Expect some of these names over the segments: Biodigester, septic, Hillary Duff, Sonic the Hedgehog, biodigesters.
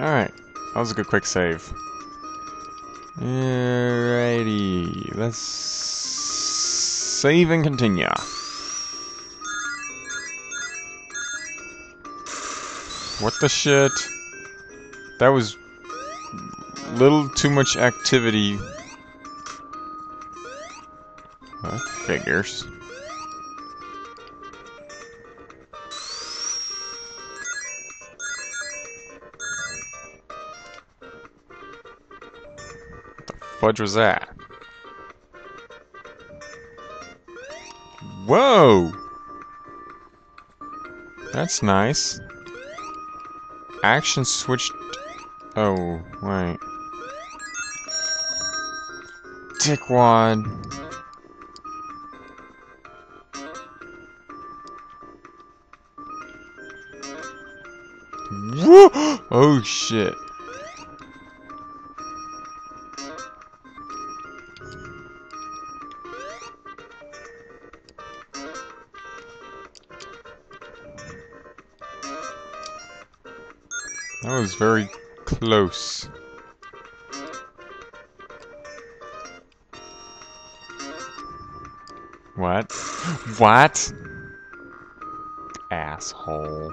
Alright, that was a good quick save. Alrighty, let's save and continue. What the shit? That was a little too much activity. Huh? Figures. What the fudge was that? Whoa! That's nice. Action switched. Oh, right. Dickwad. Whoa! Oh, shit. That was very close. What? What? Asshole.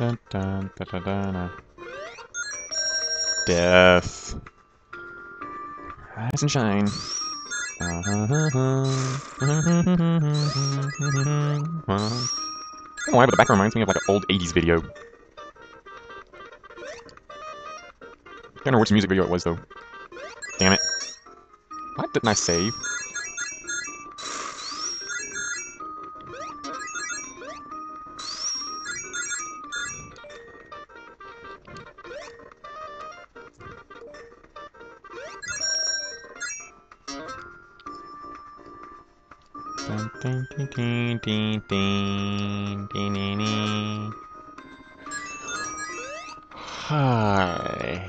Dun, dun, da, da, da, da. Death. Rise and shine. I don't know why, but the background reminds me of like an old 80s video. I don't remember which music video it was though. Damn it. Why didn't I save? Hi.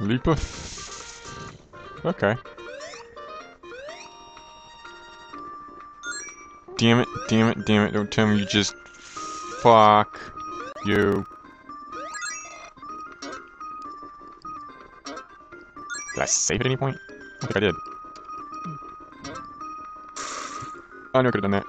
Leap of... Okay. Damn it, damn it, damn it. Don't tell me you just... Fuck... You. Did I save at any point? I think I did. I never could have done that.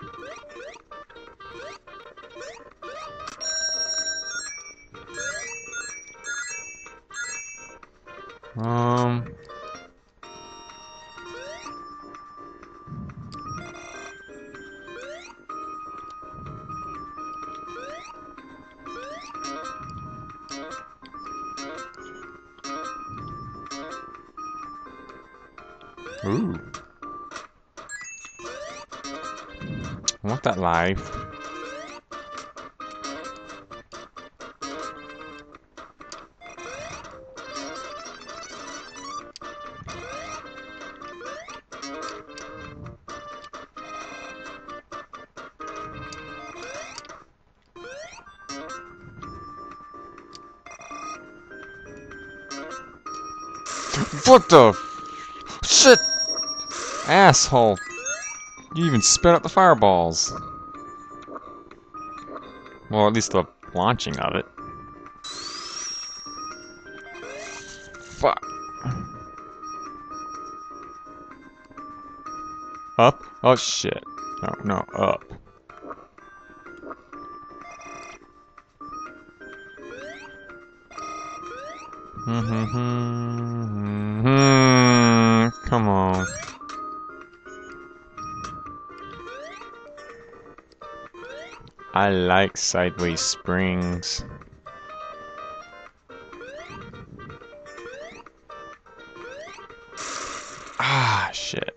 Ooh. I want that life. What the shit? Asshole! You even spit out the fireballs. Well, at least the launching of it. Fuck. Up? Oh shit. No, no, up. Come on. I like sideways springs. Ah, shit.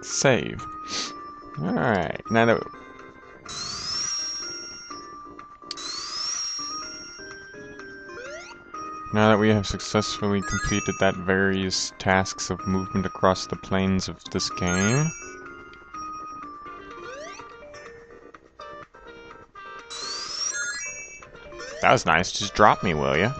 Save. Alright, now that... Now that we have successfully completed that various tasks of movement across the plains of this game... That was nice, just drop me, will ya?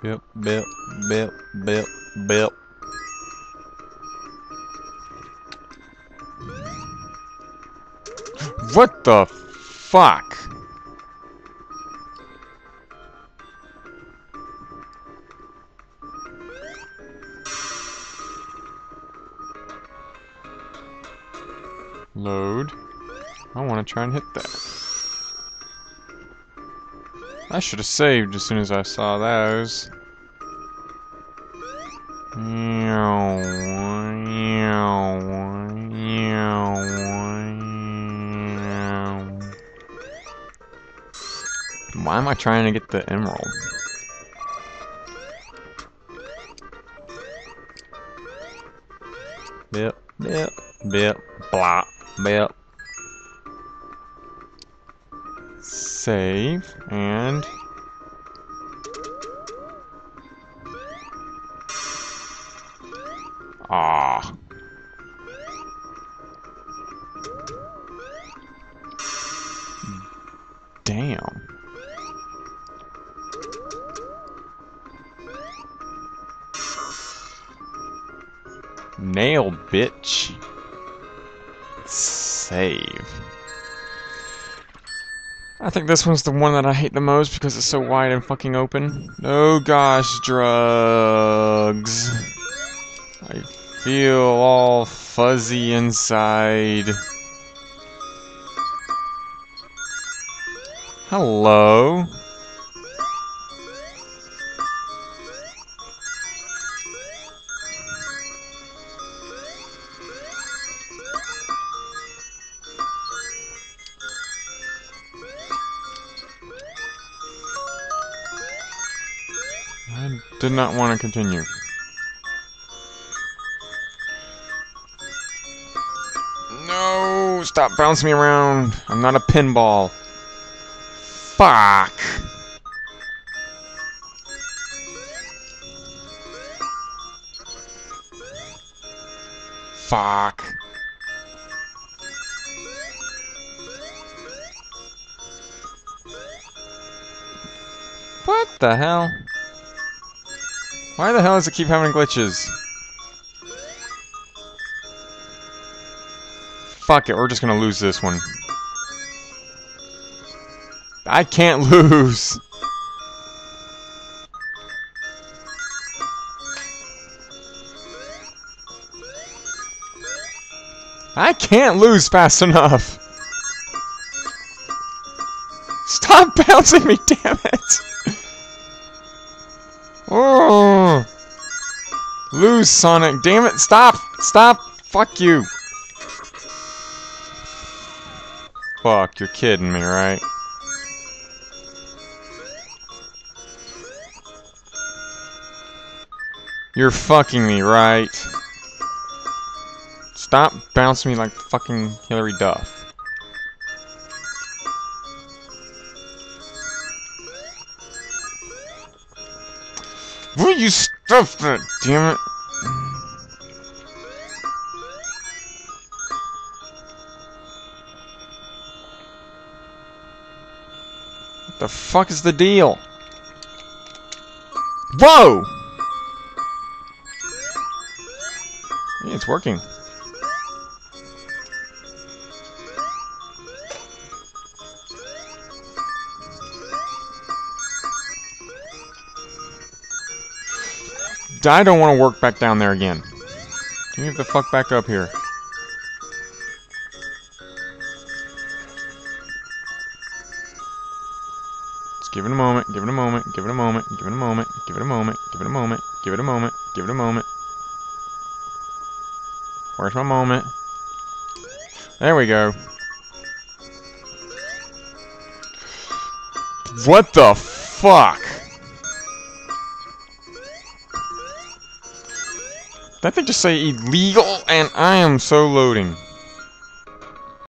Bip, bip, bip, bip, bip. What the fuck? Load. I want to try and hit that. I should have saved as soon as I saw those. Why am I trying to get the emerald? Bip, bip, bip, blah, bip. Save, and... Ah. Damn. Nailed, bitch. Save. I think this one's the one that I hate the most because it's so wide and fucking open. Oh gosh, drugs. I feel all fuzzy inside. Hello? I did not want to continue. No! Stop bouncing me around! I'm not a pinball. Fuck! Fuck. What the hell? Why the hell does it keep having glitches? Fuck it, we're just gonna lose this one. I can't lose! I can't lose fast enough! Stop bouncing me, damn it! Oh, lose, Sonic! Damn it! Stop! Stop! Fuck you! Fuck! You're kidding me, right? You're fucking me, right? Stop bouncing me like fucking Hillary Duff. Will you stop that, damn it? What the fuck is the deal? Whoa! Yeah, it's working. I don't want to work back down there again. Can you get the fuck back up here? Just give it a moment, give it a moment, give it a moment, give it a moment, give it a moment, give it a moment, give it a moment, give it a moment. Where's my moment? There we go. What the fuck? That thing just say illegal, and I am so loading.